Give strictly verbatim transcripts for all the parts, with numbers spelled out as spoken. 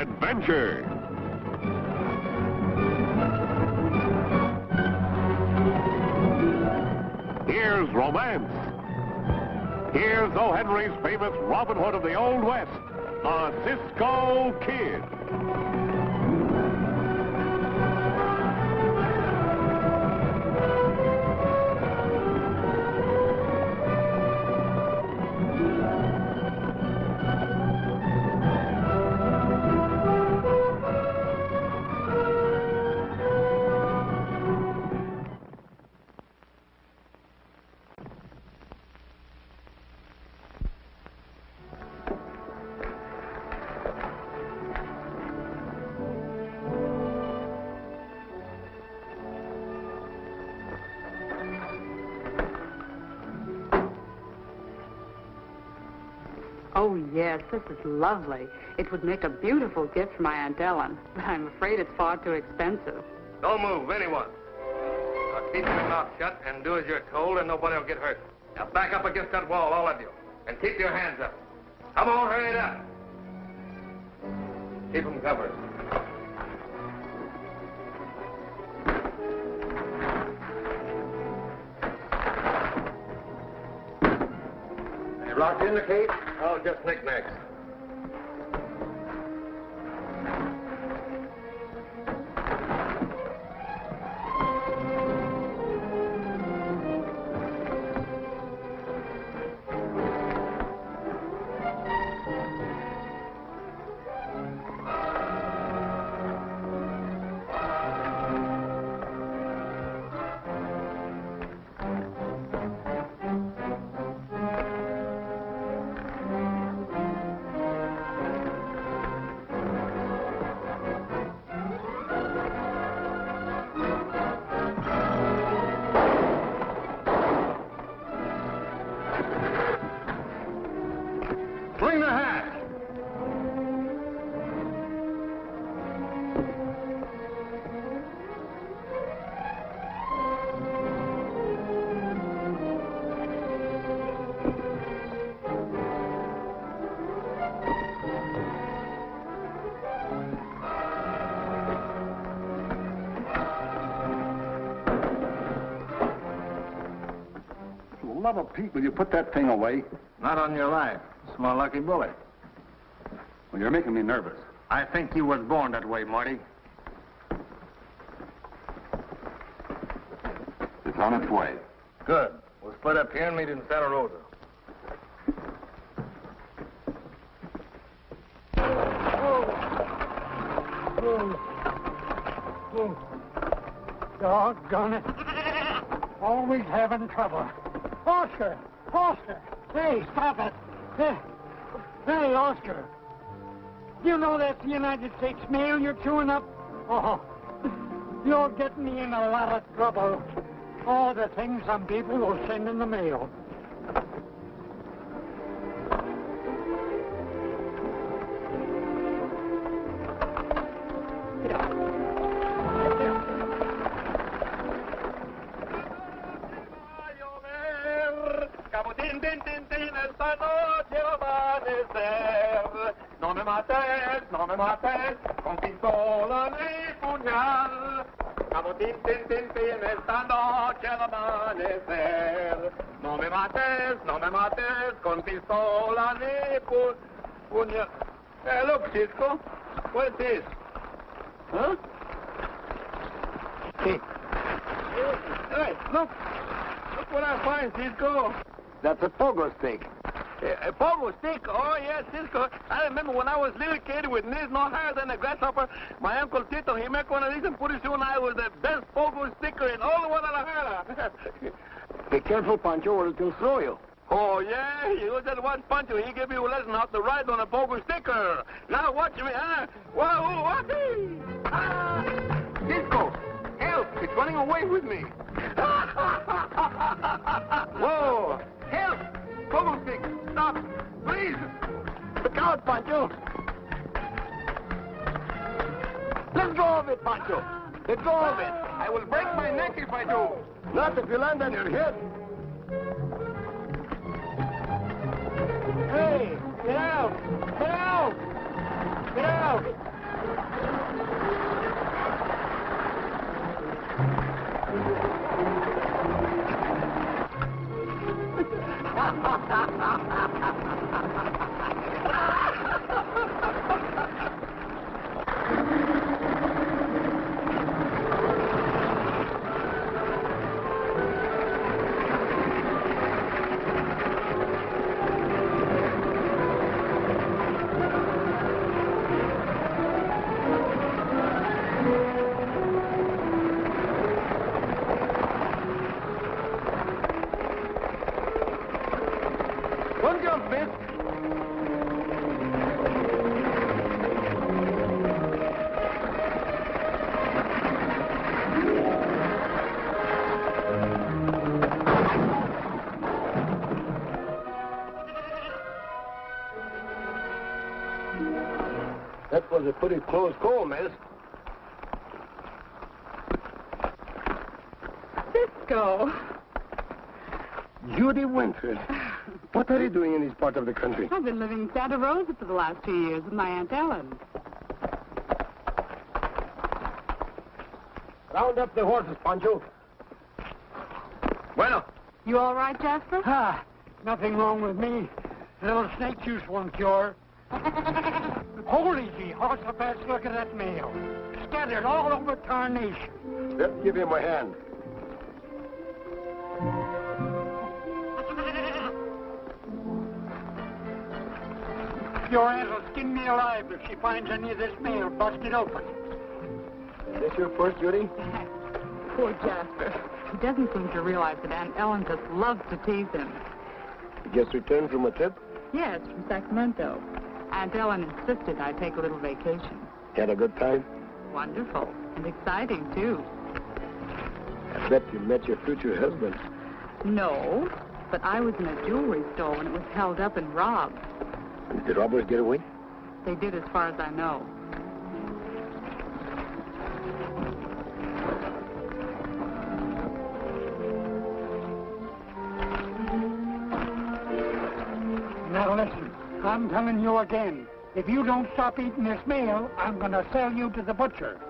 adventure. Here's romance. Here's O. Henry's famous Robin Hood of the Old West, the Cisco Kid. Oh, yes, this is lovely. It would make a beautiful gift for my Aunt Ellen, but I'm afraid it's far too expensive. Don't move, anyone. Now keep your mouth shut and do as you're told, and nobody will get hurt. Now back up against that wall, all of you, and keep your hands up. Come on, hurry it up. Keep them covered. Locked in the cage? Oh, just knick-knacks. Brother Pete, will you put that thing away? Not on your life. Small lucky bullet. Well, you're making me nervous. I think you was born that way, Marty. It's on its way. Good. We'll split up here and meet in Santa Rosa. Oh. Oh. Doggone it. Always having trouble. Oscar! Oscar! Hey, stop it! Hey, hey, Oscar! You know that's the United States mail you're chewing up? Oh, you're getting me in a lot of trouble. All the things some people will send in the mail. Hey, look, Cisco. What's this? Huh? Hey. Hey, look. Look what I find, Cisco. That's a pogo stick. A, a pogo stick? Oh, yes, Cisco. I remember when I was a little kid with knees no higher than a grasshopper, my Uncle Tito, he make one of these and pretty soon I was the best pogo sticker in all of Guadalajara. Be careful, Pancho, or it'll throw you. Oh, yeah? You just watch Pancho. He gave you a lesson how to ride on a pogo sticker. Now watch me, huh? Whoa, whoa, ah! Cisco! Help! It's running away with me. Whoa! Help! Pogo stick! Stop! Please! Look out, Pancho! Let go of it, Pancho! Let go of it! I will break my neck if I do. Not if you land on your head. Hey, get out! Get out! Get out! That was a pretty close call, miss. Cisco. Judy Winfield. What are you doing in this part of the country? I've been living in Santa Rosa for the last two years with my Aunt Ellen. Round up the horses, Pancho. Bueno. You all right, Jasper? Ah, nothing wrong with me. A little snake juice won't cure. Holy gee, horse of bats, look at that mail. Scattered all over tarnation. Let's give him a hand. Your aunt will skin me alive if she finds any of this mail busted open. Is this your first, Judy? Poor Jasper. He doesn't seem to realize that Aunt Ellen just loves to tease him. You just returned from a trip? Yes, from Sacramento. Aunt Ellen insisted I take a little vacation. Had a good time? Wonderful. And exciting, too. I bet you met your future husband. No, but I was in a jewelry store when it was held up and robbed. Did the robbers get away? They did, as far as I know. Now listen, I'm telling you again. If you don't stop eating this meal, I'm going to sell you to the butcher.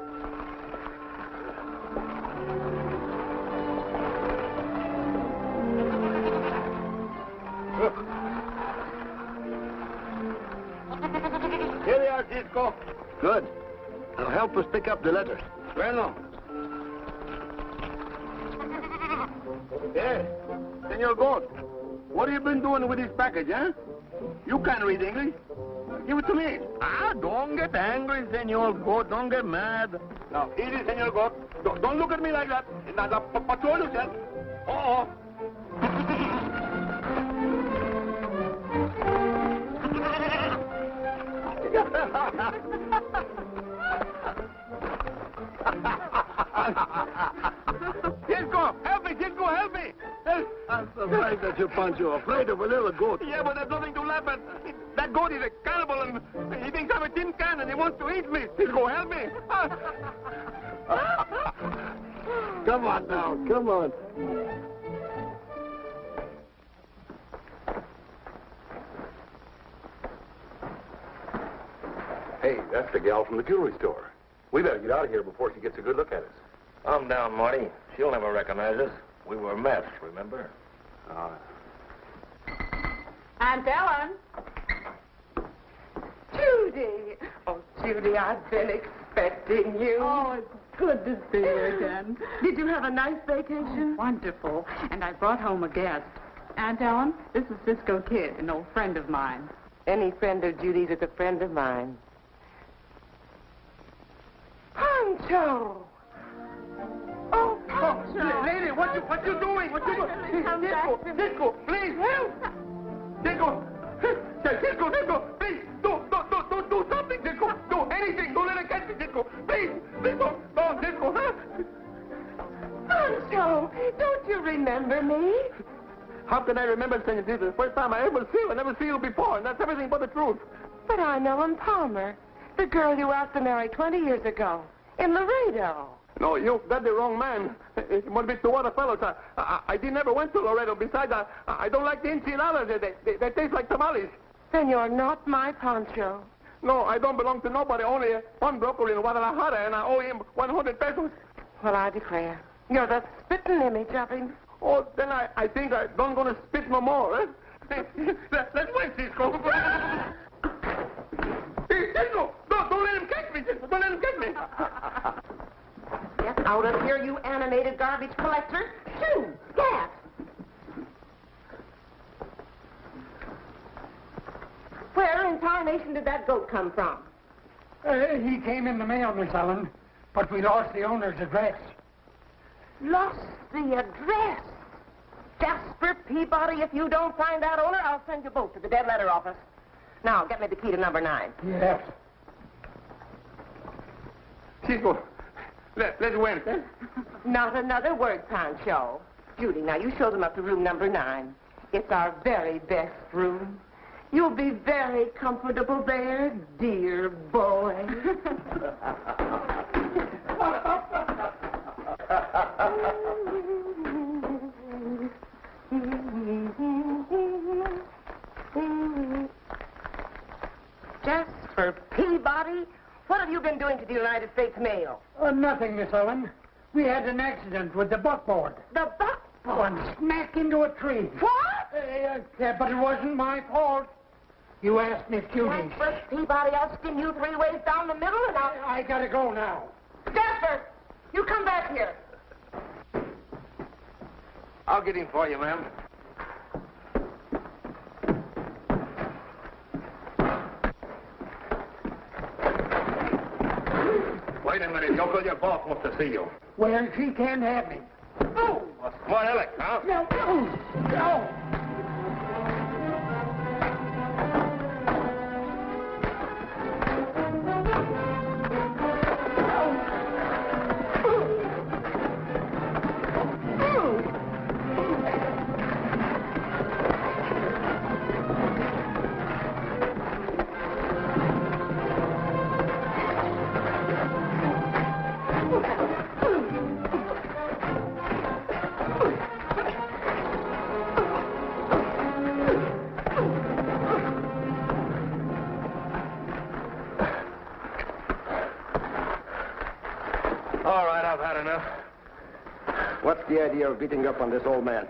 Good. Now help us pick up the letters. Bueno. Hey, Senor Gort, what have you been doing with this package, eh? You can't read English. Give it to me. Ah, don't get angry, Senor Gort. Don't get mad. Now, easy, Senor Gort. Don't, don't look at me like that. Now, now patrol yourself. Uh-oh. Cisco, help me, Cisco, help me! I'm surprised that you, Pancho, afraid of a little goat. Yeah, but there's nothing to laugh at. That goat is a cannibal, and he thinks I'm a tin can, and he wants to eat me. Cisco, help me! Come on now, come on. Hey, that's the gal from the jewelry store. We better get out of here before she gets a good look at us. Calm down, Marty. She'll never recognize us. We were messed, remember? Uh... Aunt Ellen! Judy! Oh, Judy, I've been expecting you. Oh, it's good to see you again. Did you have a nice vacation? Oh, wonderful. And I brought home a guest. Aunt Ellen, this is Cisco Kid, an old friend of mine. Any friend of Judy's is a friend of mine. Pancho! Oh, Pancho! Oh, lady, what you what you doing? What you doing? Cisco, Cisco, please help! Cisco, Cisco, Cisco, please do do do do do something, Cisco, do anything, don't let her catch me, Cisco, please, Cisco, no, Cisco, huh? Pancho, don't you remember me? How can I remember, Senor? This is the first time I ever see you. I never see you before, and that's everything but the truth. But I'm Ellen Palmer, the girl you asked to marry twenty years ago. In Laredo. No, you've got the wrong man. It must be to other fellows. I, I, I didn't ever went to Laredo. Besides, I, I don't like the enchiladas. They, they, they taste like tamales. Then you're not my Pancho. No, I don't belong to nobody. Only one broker in Guadalajara, and I owe him one hundred pesos. Well, I declare, you're the spitting image of him. Oh, then I, I think I don't gonna spit no more. Eh? Let's wait, Cisco. Hey, Cisco, don't, don't let him catch me. Don't let him catch me. Get out of here, you animated garbage collector. Shoo, gas. Where in tarnation did that goat come from? Uh, he came in the mail, Miss Ellen, but we lost the owner's address. Lost the address? Jasper Peabody, if you don't find that owner, I'll send you both to the dead letter office. Now, get me the key to number nine. Yes. Cisco, let, let's win. Not another word, Pancho. Judy, now you show them up to room number nine. It's our very best room. You'll be very comfortable there, dear boy. Jasper Peabody, what have you been doing to the United States mail? Oh, nothing, Miss Ellen. We had an accident with the buckboard. The buckboard? One smack into a tree. What? Uh, uh, but it wasn't my fault. You asked me, Judy. First, Peabody, I'll skin you three ways down the middle, and I'll... I, I gotta go now. Jasper, you come back here. I'll get him for you, ma'am. Wait a minute, don't go. Your boss wants to see you. Well, she can't have me. Oh! A smart aleck, huh? No, no, no! The idea of beating up on this old man?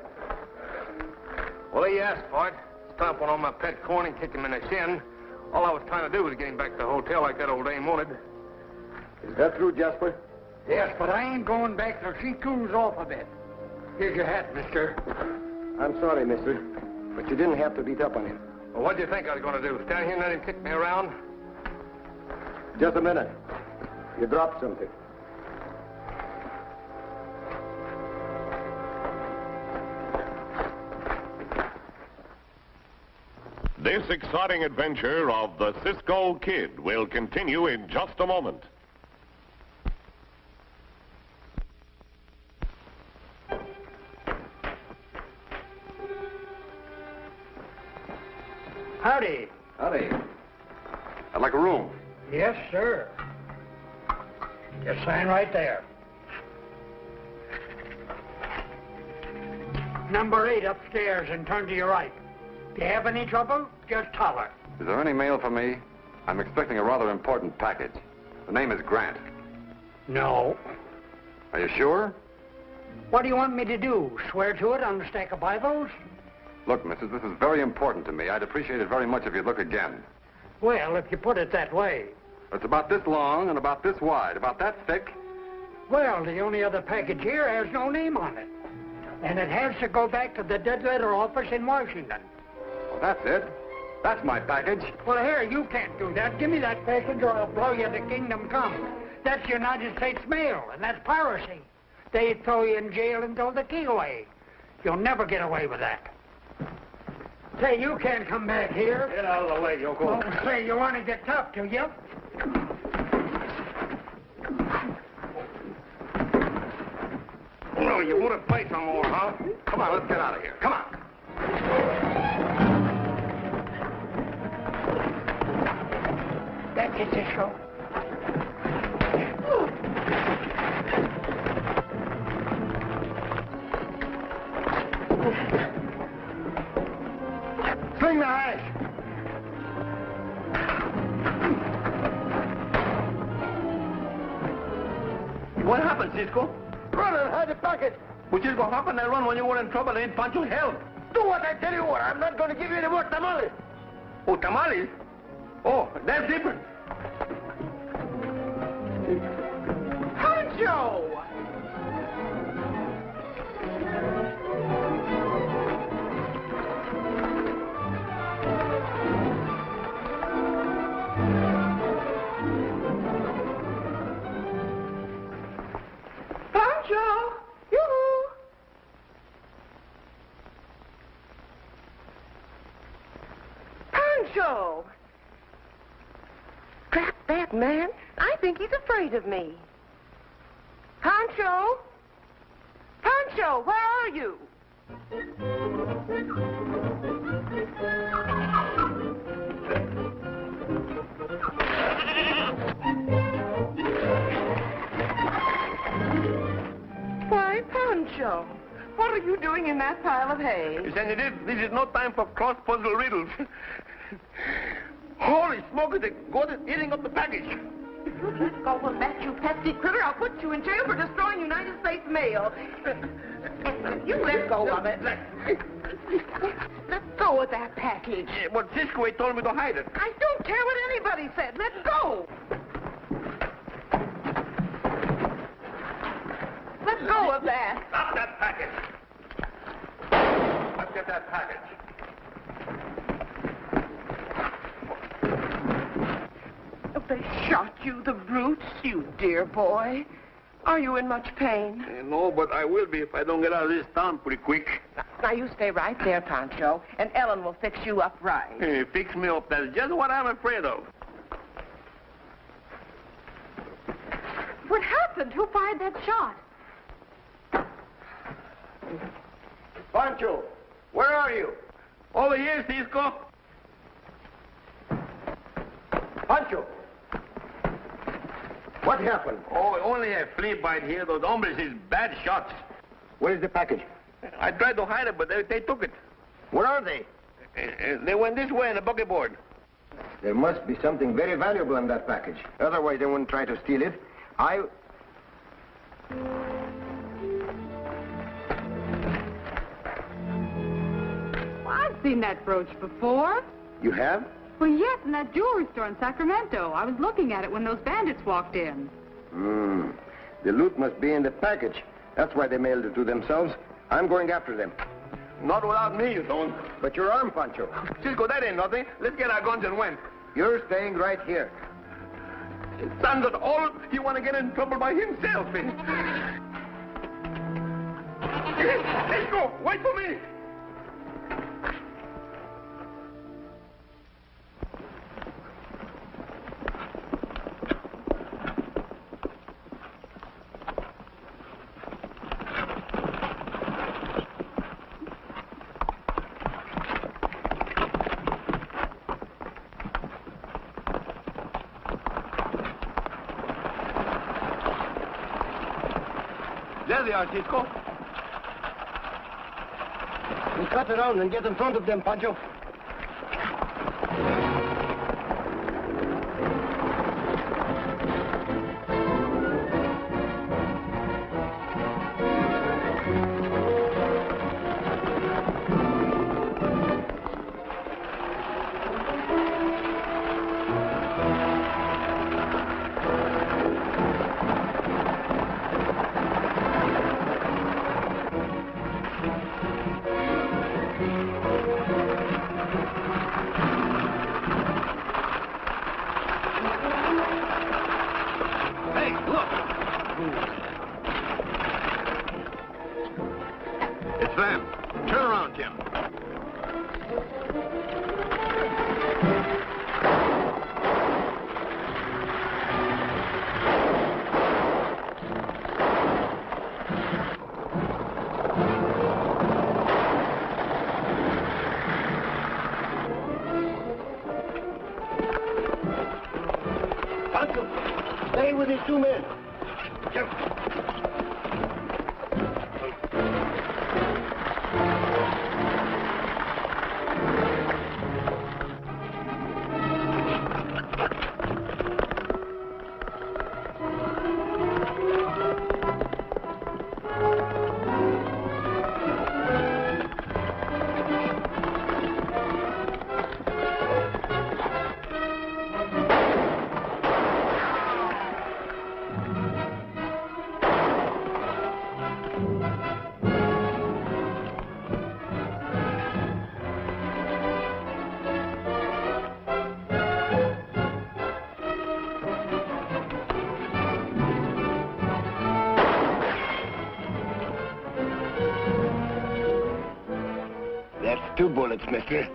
Well, he asked for it. Stomped on my pet corn and kicked him in the shin. All I was trying to do was get him back to the hotel like that old dame wanted. Is that true, Jasper? Yes, but I ain't going back till she cools off a bit. Here's your hat, mister. I'm sorry, mister, but you didn't have to beat up on him. Well, what do you think I was going to do? Stand here and let him kick me around? Just a minute. You dropped something. This exciting adventure of the Cisco Kid will continue in just a moment. Howdy. Howdy. I'd like a room. Yes, sir. Just sign right there. Number eight upstairs and turn to your right. If you have any trouble, just holler. Is there any mail for me? I'm expecting a rather important package. The name is Grant. No. Are you sure? What do you want me to do? Swear to it on the stack of Bibles? Look, missus, this is very important to me. I'd appreciate it very much if you'd look again. Well, if you put it that way. It's about this long and about this wide, about that thick. Well, the only other package here has no name on it. And it has to go back to the dead letter office in Washington. That's it. That's my package. Well, here, you can't do that. Give me that package or I'll blow you to kingdom come. That's United States mail, and that's piracy. They throw you in jail until the key away. You'll never get away with that. Say, you can't come back here. Get out of the way, Yoko. Oh, say, you want to get tough, do you? No, you want to fight some more, huh? Come on, let's get out of here. Come on. That's it, Cisco. Swing the hash. What happened, Cisco? Brother, I had a package. We just got up and I run when you were in trouble and Pancho helped. Do what I tell you or I'm not going to give you any more tamales. Oh, tamales? Oh, that's different. Pancho! Pancho! Yoo-hoo! Pancho! Crap that man. I think he's afraid of me. Pancho? Pancho, where are you? Why, Pancho, what are you doing in that pile of hay? Senor, this is no time for cross-puzzle riddles. Holy smoke, the goat is eating up the package. If you just go with that, you pesky critter, I'll put you in jail for destroying United States mail. You let go of it. Let go of that package. Yeah, but Cisco told me to hide it. I don't care what anybody said. Let go. Let go of that. Stop that package. Let's get that package. They shot you, the brutes, you dear boy. Are you in much pain? Uh, no, but I will be if I don't get out of this town pretty quick. Now, you stay right there, Pancho, and Ellen will fix you up right. Hey, fix me up. That's just what I'm afraid of. What happened? Who fired that shot? Pancho, where are you? Over here, Cisco. Pancho. What happened? Oh, only a flea bite here. Those hombres is bad shots. Where's the package? I tried to hide it, but they, they took it. Where are they? Uh, they went this way in a bucketboard. There must be something very valuable in that package. Otherwise, they wouldn't try to steal it. I... Well, I've seen that brooch before. You have? Well, yes, in that jewelry store in Sacramento. I was looking at it when those bandits walked in. Hmm. The loot must be in the package. That's why they mailed it to themselves. I'm going after them. Not without me, you don't. But your arm, Pancho. Cisco, that ain't nothing. Let's get our guns and win. You're staying right here. Sons of all, you want to get in trouble by himself. Cisco, wait for me. There they are, Cisco. We cut around and get in front of them, Pancho. That's two bullets, mister.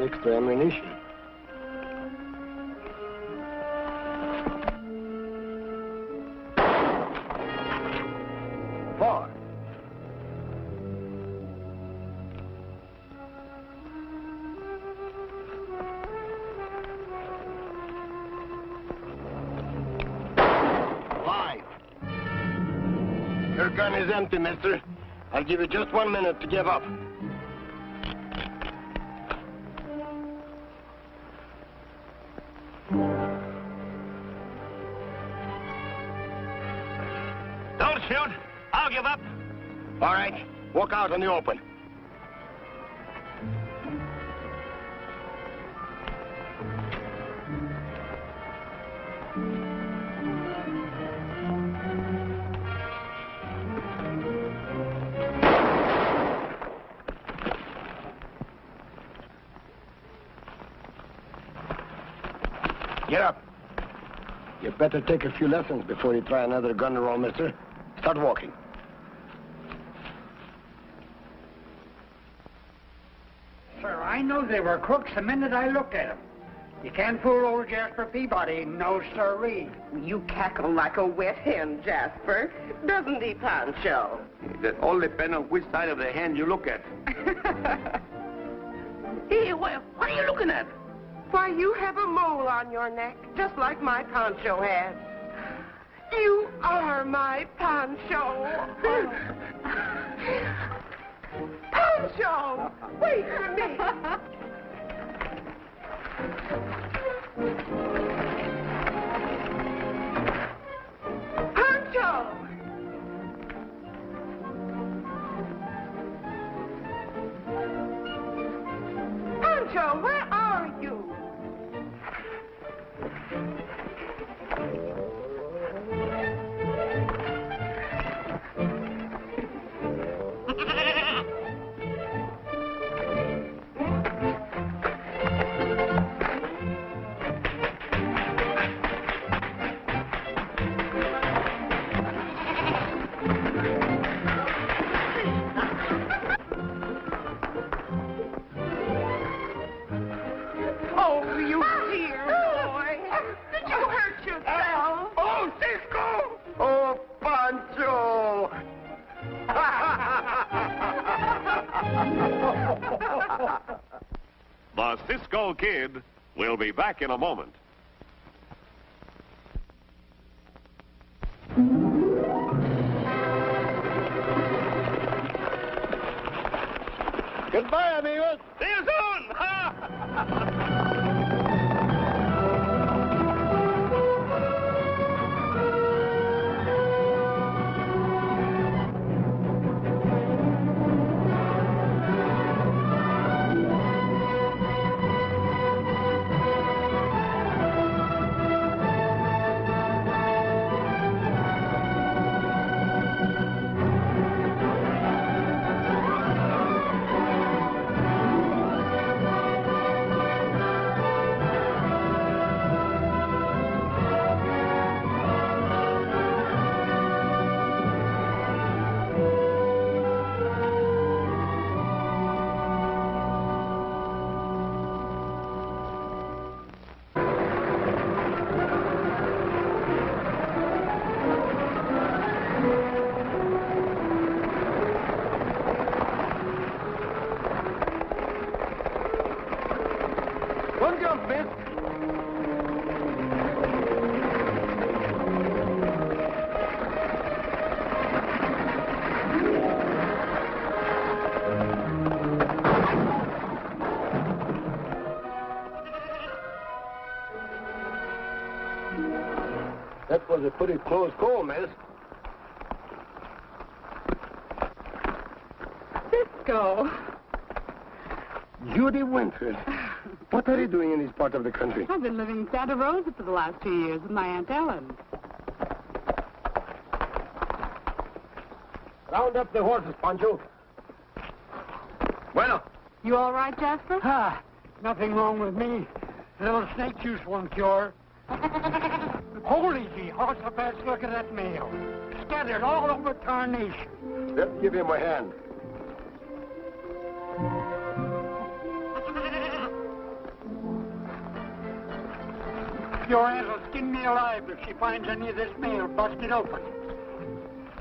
Extra ammunition. Four. Five. Your gun is empty, mister. I'll give you just one minute to give up. Walk out in the open. Get up. You better take a few lessons before you try another gun roll, mister. Start walking. I know they were crooks the minute I looked at them. You can't fool old Jasper Peabody, no sirree. You cackle like a wet hen, Jasper. Doesn't he, Pancho? That all depends on which side of the hen you look at. Hey, wh what are you looking at? Why, you have a mole on your neck, just like my Pancho had. You are my Pancho. Pancho! Wait for me! Pancho! Pancho, where are you? The Cisco Kid will be back in a moment. Goodbye, amigos. See you soon. That was a pretty close call, miss. Cisco. Judy Winfield. What are you doing in this part of the country? I've been living in Santa Rosa for the last two years with my Aunt Ellen. Round up the horses, Pancho. Bueno. You all right, Jasper? Ah, nothing wrong with me. A little snake juice won't cure. Holy gee, horse of bats, look at that mail. Scattered all over tarnation. Let's give him a hand. Your aunt will skin me alive if she finds any of this mail busted open.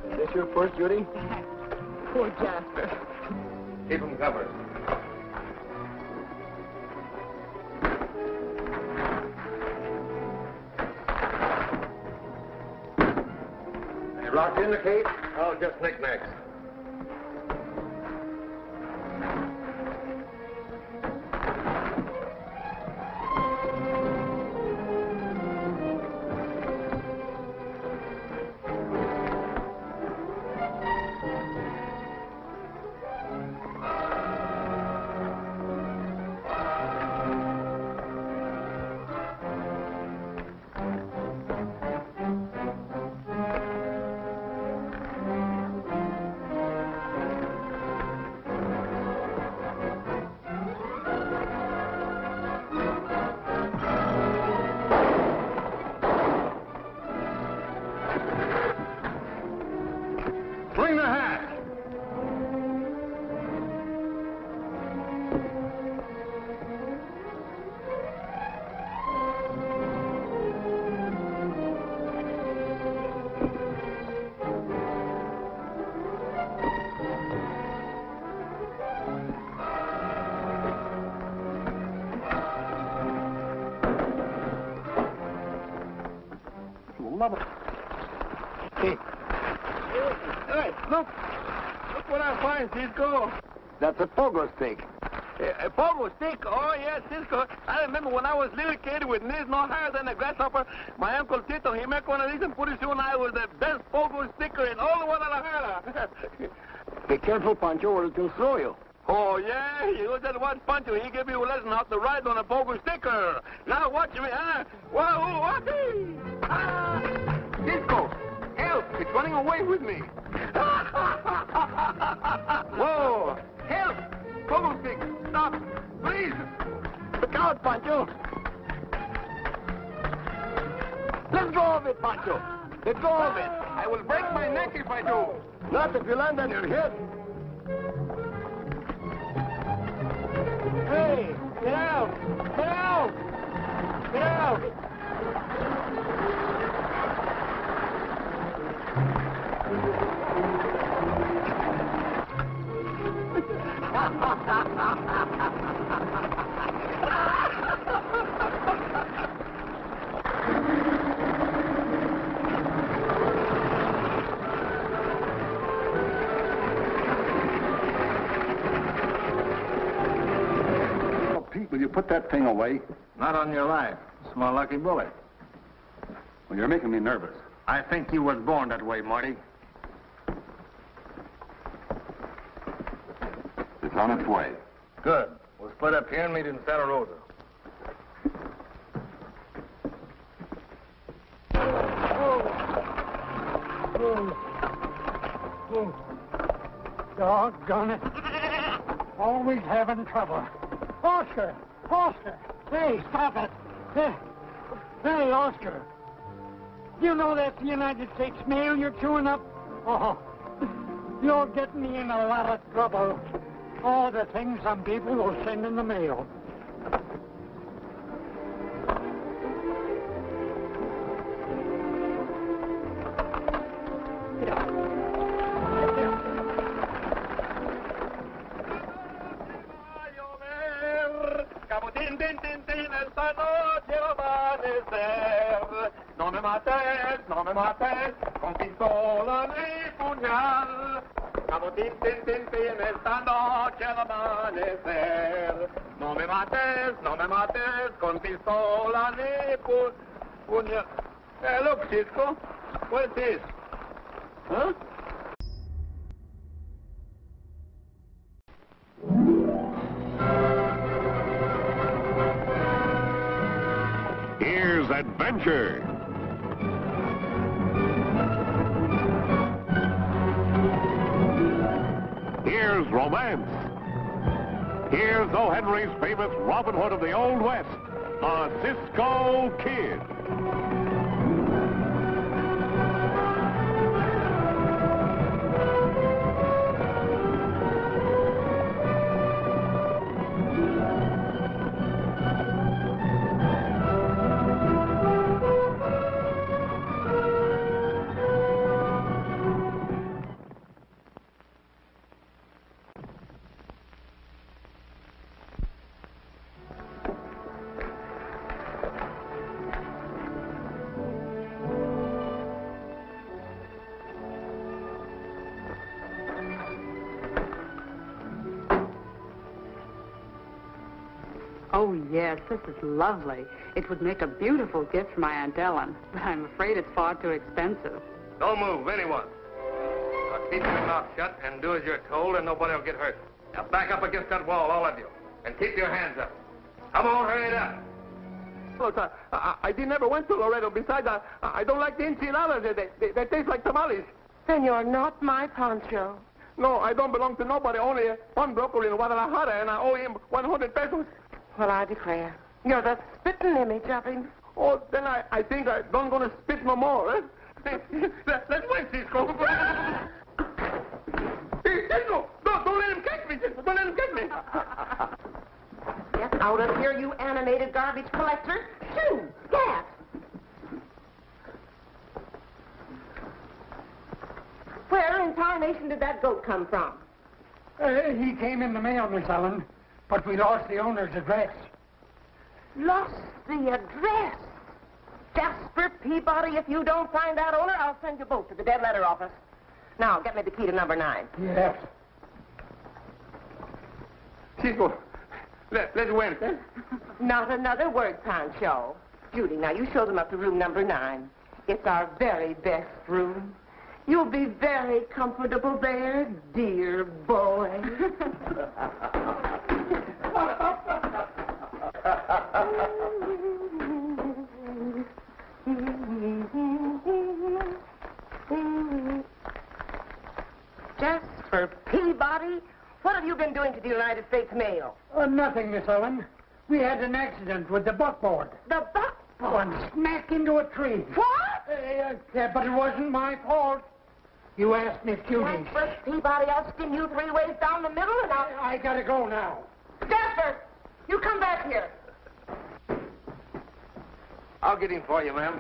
Is this your first, Judy? Poor Jasper. Keep him covered. You locked in the case? Oh, just knick-knacks. Cisco. That's a pogo stick. A, a pogo stick? Oh, yes, Cisco. I remember when I was a little kid with knees no higher than a grasshopper, my Uncle Tito, he make one of these and pretty soon I was the best pogo sticker in all of Guadalajara. Be careful, Pancho, or it'll throw you. Oh, yeah? You just watch Pancho. He give you a lesson how to ride on a pogo sticker. Now watch me, huh? Whoa, whoa, ah! Cisco, help! It's running away with me. Whoa! Help! Pogo stick! Stop! Please! Look out, Pancho! Let go of it, Pancho! Let go of it! I will break my neck if I do! Not if you land on your head! Hey! Get out! Get out! Get out! Oh, Pete, will you put that thing away? Not on your life. Small lucky bullet. Well, you're making me nervous. I think you was born that way, Marty. It's on its way. Good. We'll split up here and meet in Santa Rosa. Oh. Oh. Oh. Doggone it. Always having trouble. Oscar! Oscar! Hey, stop it. Hey, hey, Oscar. You know that's the United States mail you're chewing up? Oh, you're getting me in a lot of trouble. All the things some people will send in the mail. Hey, look, Cisco. What's this? Huh? Santa's adventure. Here's romance. Here's O. Henry's famous Robin Hood of the Old West, the Cisco Kid. Oh, yes, this is lovely. It would make a beautiful gift for my Aunt Ellen, but I'm afraid it's far too expensive. Don't move, anyone. Now keep your mouth shut and do as you're told, and nobody will get hurt. Now back up against that wall, all of you, and keep your hands up. Come on, hurry it up. Look, I, I, I never went to Laredo. Besides, I, I don't like the enchiladas. They, they, they taste like tamales. Then you're not my Pancho. No, I don't belong to nobody, only one broker in Guadalajara, and I owe him one hundred pesos. Well, I declare, you're the spitting image of him. Oh, then I, I think I don't going to spit no more, eh? Let, let's wait, Cisco. Hey, Cisco, don't, don't let him catch me, Cisco. Don't let him catch me. Get out of here, you animated garbage collector. Shoo, gas. Where in tarnation did that goat come from? Uh, he came in the mail, Miss Ellen. But we lost the owner's address. Lost the address? Jasper Peabody, if you don't find that owner, I'll send you both to the dead letter office. Now, get me the key to number nine. Yes. Cisco, let, let's win. Not another word, Pancho. Judy, now you show them up to room number nine. It's our very best room. You'll be very comfortable there, dear boy. Jasper Peabody, what have you been doing to the United States mail? Oh, nothing, Miss Owen. We had an accident with the buckboard. The buckboard? One smack into a tree. What? Uh, yeah, but it wasn't my fault. You asked me, Judy. Jasper Peabody, I'll skin you three ways down the middle, and I'll... I, I gotta go now. Jasper, you come back here. I'll get him for you, ma'am.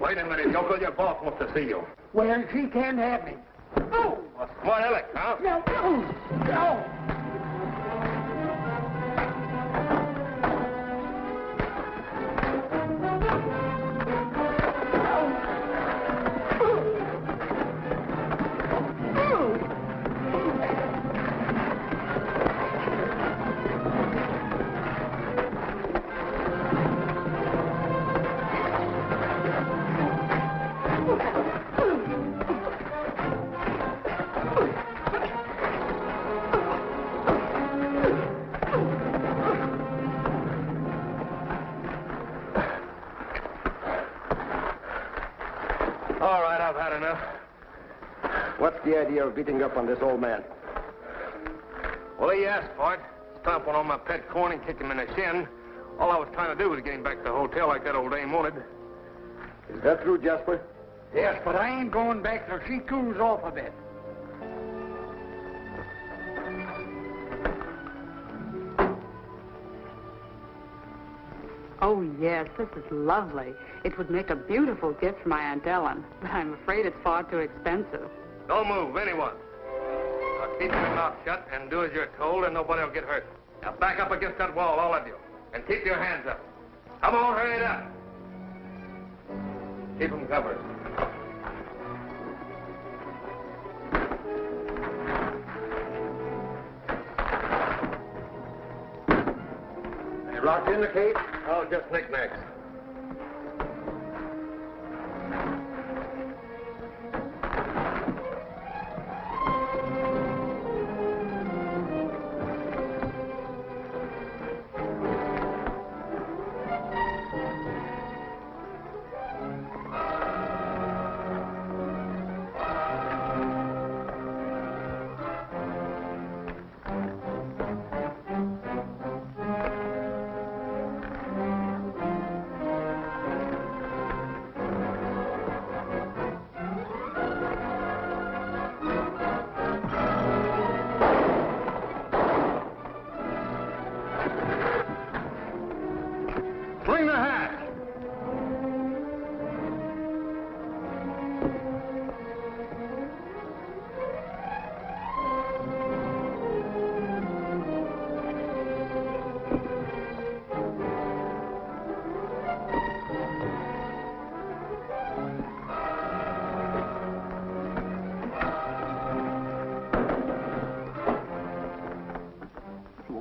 Wait a minute, Yoko, your boss wants to see you. Well, she can't have me. Oh! A smart aleck, huh? No, no, no! Of beating up on this old man. Well, he asked for it. Stomp one on my pet corn and kicked him in the shin. All I was trying to do was get him back to the hotel like that old dame wanted. Is that true, Jasper? Yes, but I ain't going back till she cools off a bit. Oh, yes, this is lovely. It would make a beautiful gift for my Aunt Ellen, but I'm afraid it's far too expensive. Don't move, anyone. Now keep your mouth shut and do as you're told, and nobody will get hurt. Now back up against that wall, all of you, and keep your hands up. Come on, hurry it up. Keep them covered. They locked in the cage? Oh, just knick-knacks.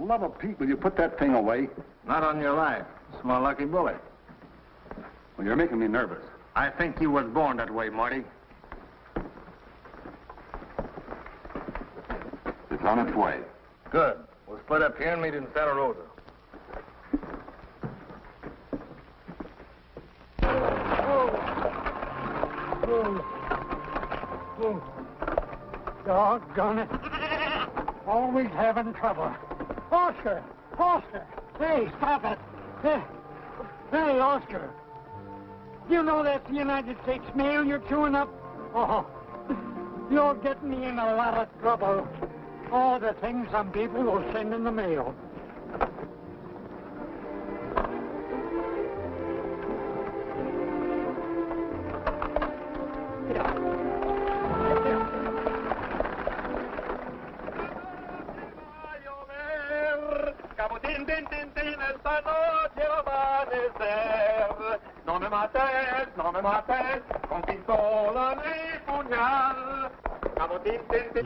love of Pete, will you put that thing away? Not on your life. Small lucky bullet. Well, you're making me nervous. I think you was born that way, Marty. It's on its way. Good. We'll split up here and meet in Santa Rosa. Oh. Oh. Doggone it. Always having trouble. Oscar! Oscar! Hey, stop it! Hey, hey, Oscar! You know that's the United States mail you're chewing up? Oh, you're getting me in a lot of trouble. All the things some people will send in the mail.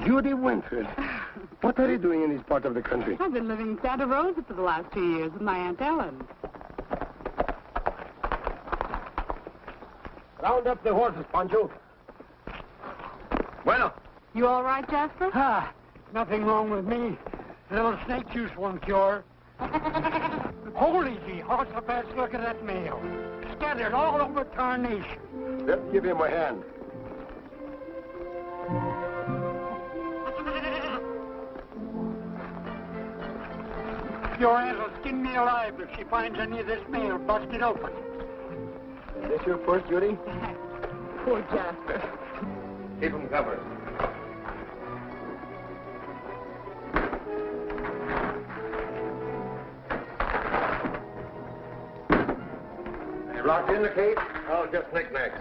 Judy Winfield, what are you doing in this part of the country? I've been living in Santa Rosa for the last two years with my Aunt Ellen. Round up the horses, Pancho. Bueno. You all right, Jasper? Ah, nothing wrong with me. A little snake juice won't cure. Holy gee, Hossafats, look at that mail. Scattered all over tarnation. Let's give him a hand. Your aunt will skin me alive if she finds any of this mail busted open. Is this your first, Judy? Poor Jasper. Keep him covered. You locked in the case? Oh, just knick-knacks.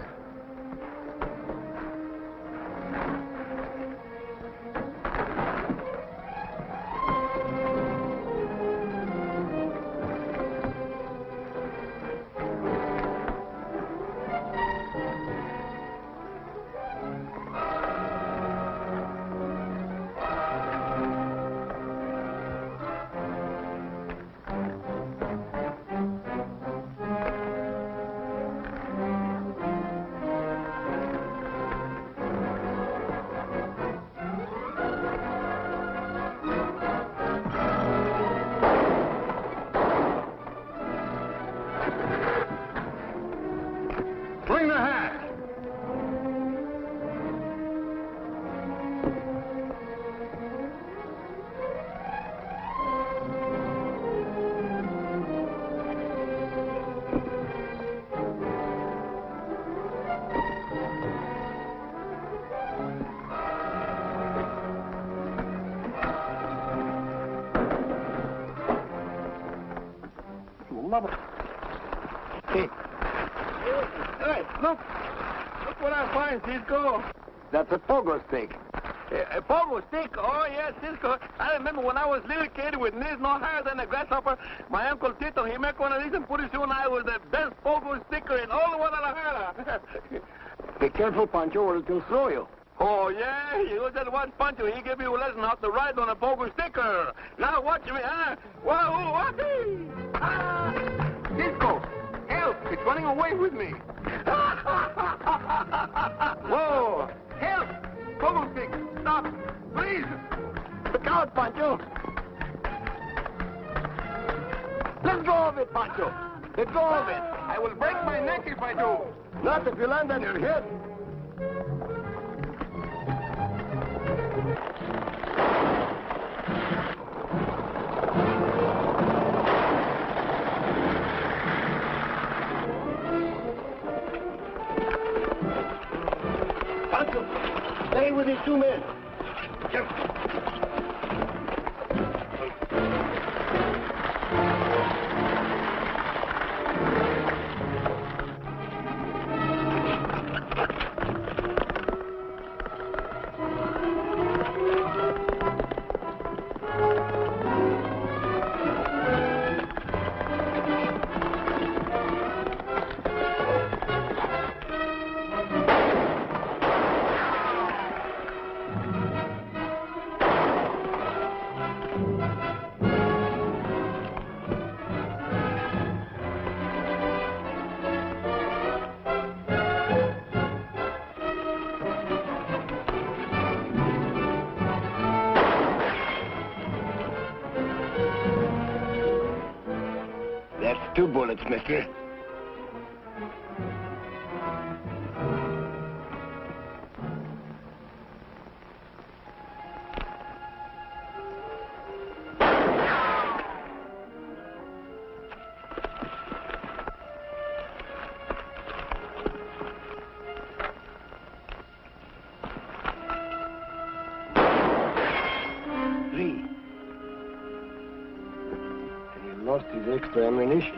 Cisco. That's a pogo stick. A, a pogo stick? Oh, yes, Cisco. I remember when I was a little kid with knees no higher than a grasshopper, my Uncle Tito, he made one of these and pretty soon I was the best pogo sticker in all of Guadalajara. Be careful, Pancho, or it'll throw you. Oh, yeah? You just watch Pancho. He gave you a lesson how to ride on a pogo sticker. Now watch me, huh? Wahoo, wahee! Ah! Cisco, help! It's running away with me. Whoa! Help! Pogo stick! Stop! Please! Look out, Pancho! Let go of it, Pancho! Let go of it! I will break my neck if I do! Not if you land on your head! Two men. Jump. Two bullets, mister. Extra ammunition.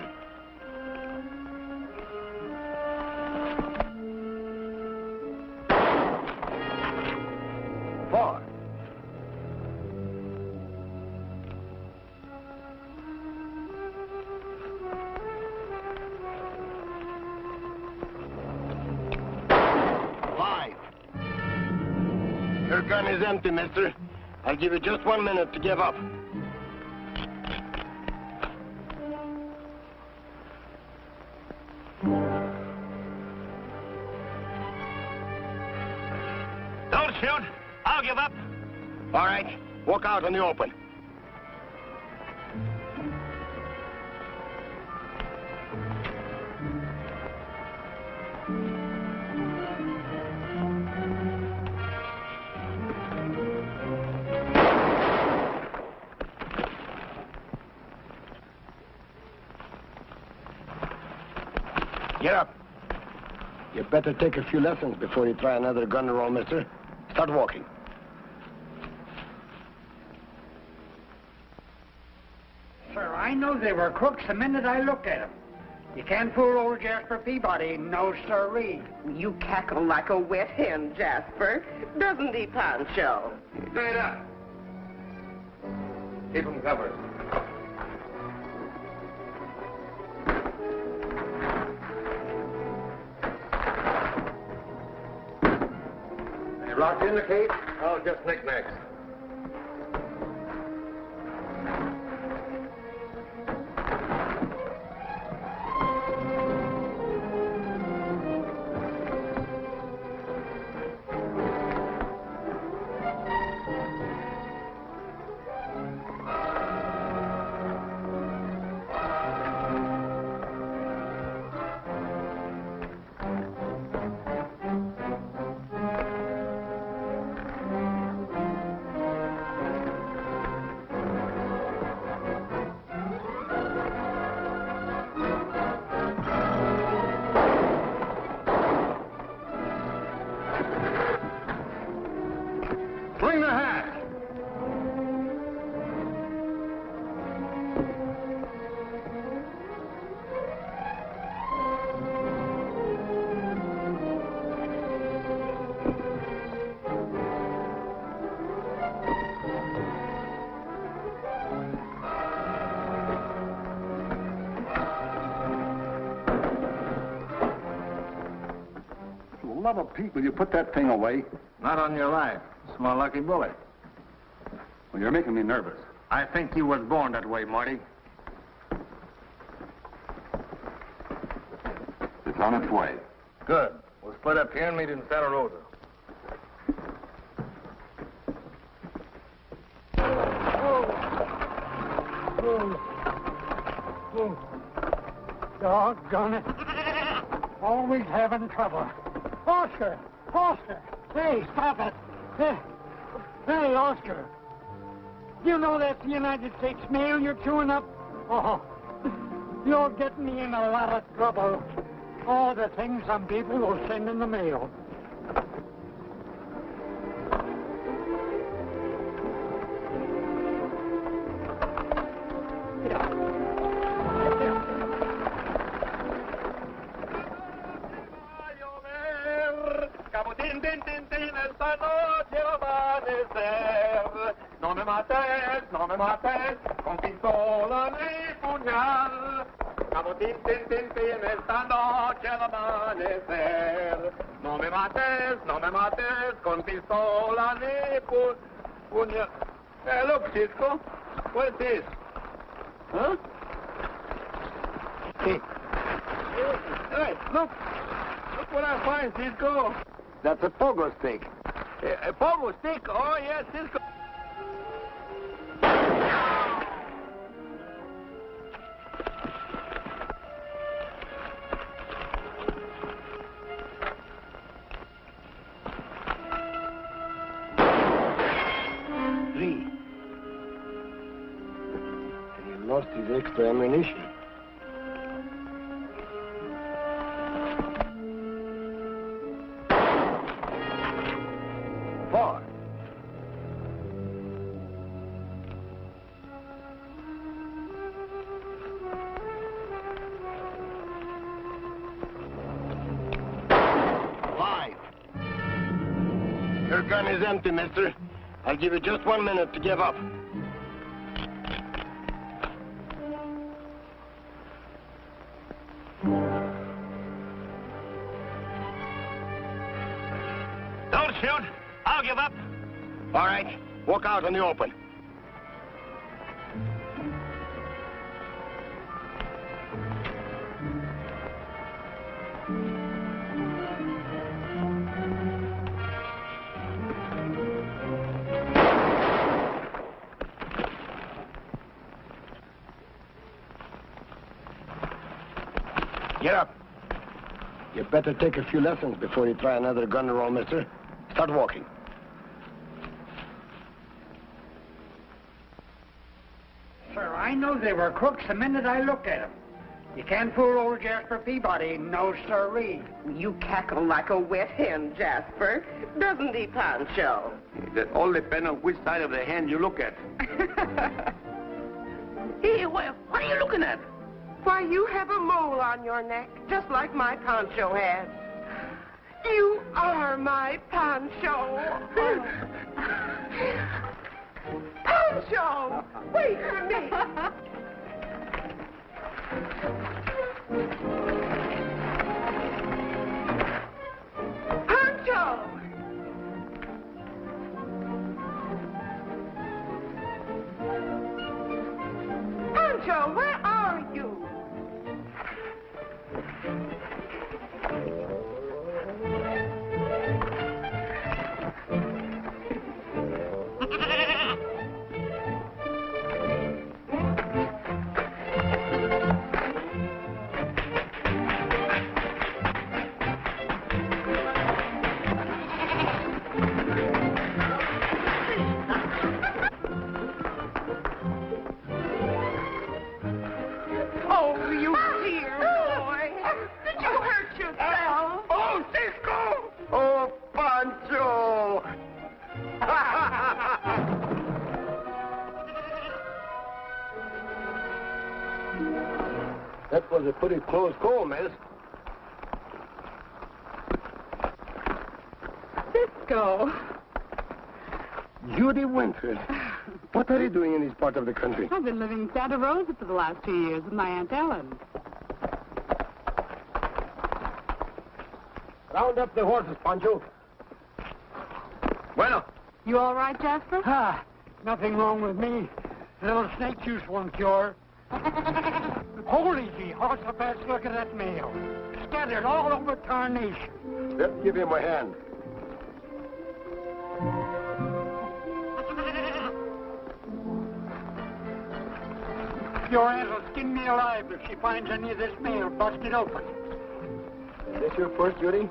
Four. Five. Your gun is empty, mister. I'll give you just one minute to give up. Walk out in the open. Get up. You better take a few lessons before you try another gun roll, mister. Start walking. I know they were crooks the minute I looked at them. You can't fool old Jasper Peabody, no siree. You cackle like a wet hen, Jasper. Doesn't he, Pancho? Straight up. Keep him covered. They locked in the cage? Oh, just knick-knacks. Oh, Pete, will you put that thing away? Not on your life. It's my lucky bullet. Well, you're making me nervous. I think you was born that way, Marty. It's on its way. Good. We'll split up here and meet in Santa Rosa. Oh. Oh. Oh. Doggone it. Always having trouble. Oscar! Oscar! Hey, stop it! Hey, hey, Oscar! You know that's the United States mail you're chewing up? Oh, you're getting me in a lot of trouble. All the things some people will send in the mail. Hey, look, Cisco. What's this? Huh? Hey. Hey, look. Look what I find, Cisco. That's a pogo stick. A, a pogo stick? Oh, yes, Cisco. Gort is extra ammunition. Empty, mister. I'll give you just one minute to give up. Don't shoot. I'll give up. All right. Walk out in the open. Better take a few lessons before you try another gun roll, mister. Start walking. Sir, I knew they were crooks the minute I looked at them. You can't fool old Jasper Peabody, no sirree. You cackle like a wet hen, Jasper. Doesn't he, Pancho? That all depends on which side of the hen you look at. Hey, what are you looking at? Why, you have a mole on your neck, just like my Pancho had. You are my Pancho. Pancho, wait for me. Pancho. Pancho, where are you? That was a pretty close call, miss. Cisco. Judy Winfield. What are you doing in this part of the country? I've been living in Santa Rosa for the last two years with my Aunt Ellen. Round up the horses, Pancho. Bueno. You all right, Jasper? Ah, nothing wrong with me. A little snake juice won't cure. Holy gee, horseflesh, look at that mail. Scattered all over tarnation. Let's give him a hand. Your aunt will skin me alive if she finds any of this mail busted open. Is this your first, Judy?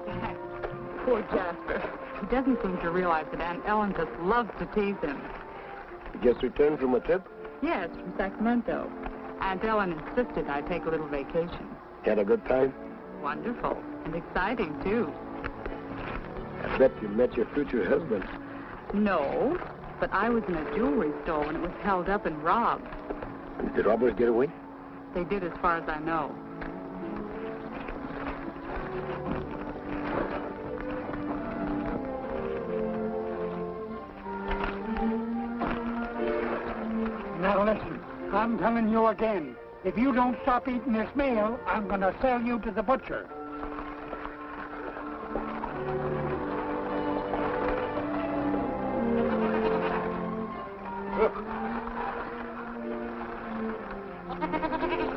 Poor Jasper. He doesn't seem to realize that Aunt Ellen just loves to tease him. You just returned from a trip? Yes, from Sacramento. Aunt Ellen insisted I take a little vacation. You had a good time? Wonderful. And exciting, too. I bet you met your future husband. No, but I was in a jewelry store when it was held up and robbed. Did the robbers get away? They did, as far as I know. Now listen. I'm telling you again, if you don't stop eating this meal, I'm going to sell you to the butcher.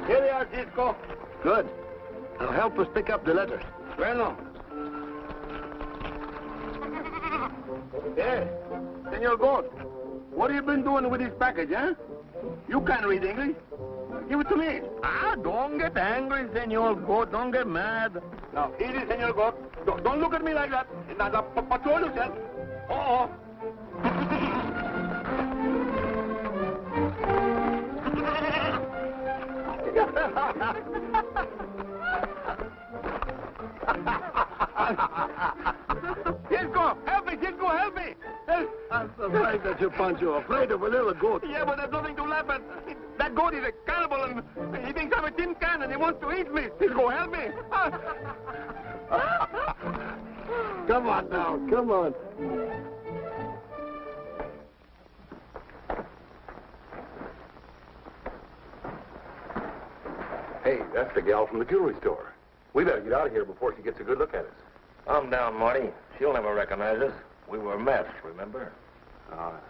Here they are, Cisco. Good. Now help us pick up the letters. Bueno. Hey, Senor Gort, what have you been doing with this package, huh? You can't read English. Give it to me. Ah, don't get angry, Senor Gort. Don't get mad. Now, easy, Senor Gort. Don't, don't look at me like that. Now, now patrol yourself. Uh-oh. Cisco, help me, Cisco, help me! I'm surprised that you, Pancho, afraid of a little goat. Yeah, but there's nothing to laugh at. That goat is a cannibal, and he thinks I'm a tin can, and he wants to eat me. Cisco, help me! Come on now, come on. Hey, that's the gal from the jewelry store. We better get out of here before she gets a good look at us. Calm down, Marty. She'll never recognize us. We were matched, remember? All right.